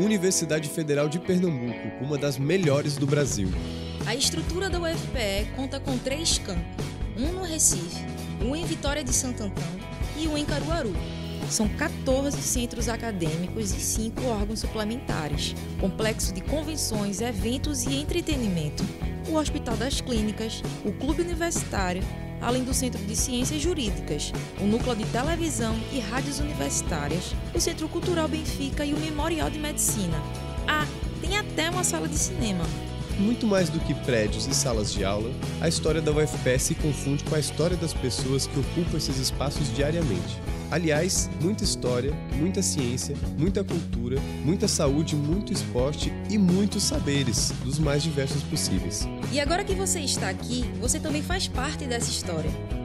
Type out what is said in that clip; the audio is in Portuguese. Universidade Federal de Pernambuco, uma das melhores do Brasil. A estrutura da UFPE conta com 3 campos, um no Recife, um em Vitória de Santo Antão e um em Caruaru. São 14 centros acadêmicos e 5 órgãos suplementares, Complexo de Convenções, Eventos e Entretenimento, o Hospital das Clínicas, o Clube Universitário, além do Centro de Ciências Jurídicas, o Núcleo de Televisão e Rádios Universitárias, o Centro Cultural Benfica e o Memorial de Medicina. Ah, tem até uma sala de cinema. Muito mais do que prédios e salas de aula, a história da UFPE se confunde com a história das pessoas que ocupam esses espaços diariamente. Aliás, muita história, muita ciência, muita cultura, muita saúde, muito esporte e muitos saberes, dos mais diversos possíveis. E agora que você está aqui, você também faz parte dessa história.